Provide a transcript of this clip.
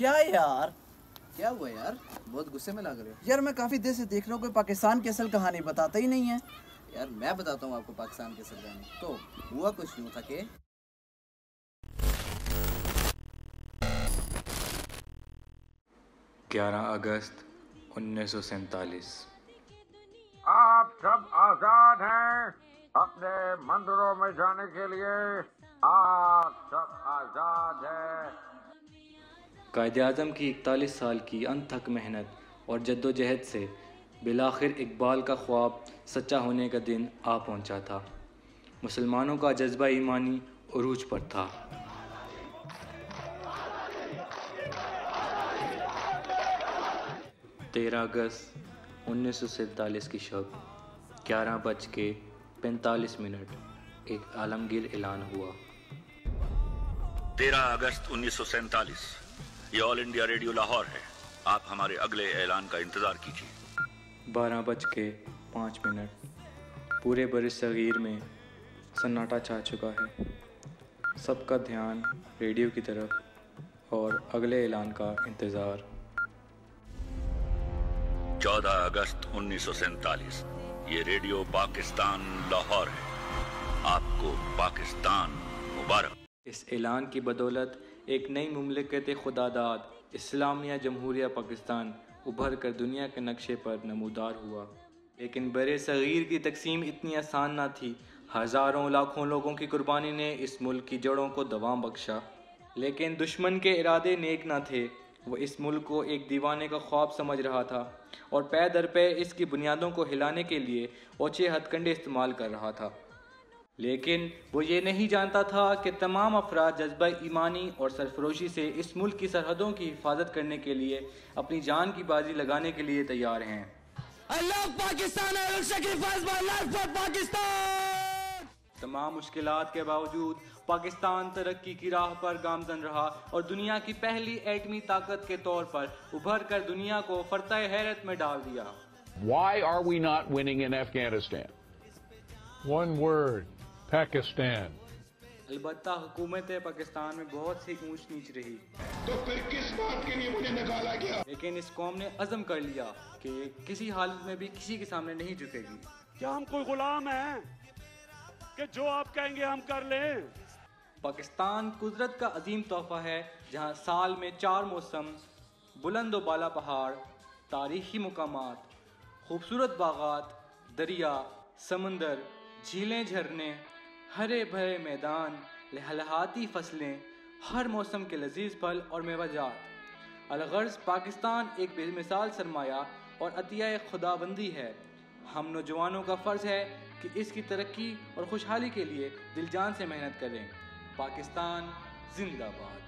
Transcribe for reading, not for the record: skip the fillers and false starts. क्या यार, क्या हुआ यार? बहुत गुस्से में लग रहे हो यार। मैं काफ़ी देर से देख रहा हूँ कोई पाकिस्तान की असल कहानी बताता ही नहीं है। यार मैं बताता हूँ आपको पाकिस्तान की असल कहानी। तो हुआ कुछ यूँ था कि August 1947 आप सब आजाद हैं, अपने मंदिरों में जाने के लिए आप सब आजाद हैं। कायदे आज़म की 41 साल की अनथक मेहनत और जद्दोजहद से बिलाखिर इकबाल का ख्वाब सच्चा होने का दिन आ पहुंचा था। मुसलमानों का जज्बा ईमानी उरूज पर था। August 1947 की शब 11:45 एक आलमगीर ऐलान हुआ। 13 अगस्त 1947 ये ऑल इंडिया रेडियो लाहौर है। आप हमारे अगले ऐलान का इंतज़ार कीजिए। 12:05 पूरे बरसगीर में सन्नाटा छा चुका है। सबका ध्यान रेडियो की तरफ और अगले ऐलान का इंतज़ार। 14 अगस्त 1947 ये रेडियो पाकिस्तान लाहौर है। आपको पाकिस्तान मुबारक। इस ऐलान की बदौलत एक नई मुमलिकत खुदादाद इस्लामिया जमहूरिया पाकिस्तान उभर कर दुनिया के नक्शे पर नमूदार हुआ। लेकिन बड़े सगीर की तकसीम इतनी आसान ना थी। हज़ारों लाखों लोगों की कुर्बानी ने इस मुल्क की जड़ों को दवाम बख्शा। लेकिन दुश्मन के इरादे नेक ना थे। वो इस मुल्क को एक दीवाने का ख्वाब समझ रहा था और पै दर पै इसकी बुनियादों को हिलाने के लिए ओछे हथकंडे इस्तेमाल कर रहा था। लेकिन वो ये नहीं जानता था कि तमाम अफराद जज्बा ईमानी और सरफरोशी से इस मुल्क की सरहदों की हिफाजत करने के लिए अपनी जान की बाजी लगाने के लिए तैयार हैं। तमाम मुश्किलात के बावजूद पाकिस्तान तरक्की की राह पर गामजन रहा और दुनिया की पहली एटमी ताकत के तौर पर उभर कर दुनिया को फरताए हैरत में डाल दिया। Why are we not winning in Afghanistan? One word, Pakistan. अलबत्ता हुकूमत पाकिस्तान में बहुत सी ऊंच नीच रही। तो फिर किस बात के लिए मुझे निकाला गया? लेकिन इस कौम ने अज़म कर लिया कि किसी हालत में भी किसी के सामने नहीं झुकेगी। क्या हम कोई गुलाम हैं कि जो आप कहेंगे हम कर लें? पाकिस्तान कुदरत का अजीम तोहफा है, जहां साल में 4 मौसम, बुलंद व बाला पहाड़, तारीखी मुकामात, खूबसूरत बागात, दरिया, समंदर, झीलें, झरने, हरे भरे मैदान, लहलहाती फसलें, हर मौसम के लजीज फल और मेवाजात। अलगर्ज पाकिस्तान एक बेमिसाल सरमाया और अतिया खुदाबंदी है। हम नौजवानों का फ़र्ज़ है कि इसकी तरक्की और खुशहाली के लिए दिलजान से मेहनत करें। पाकिस्तान जिंदाबाद।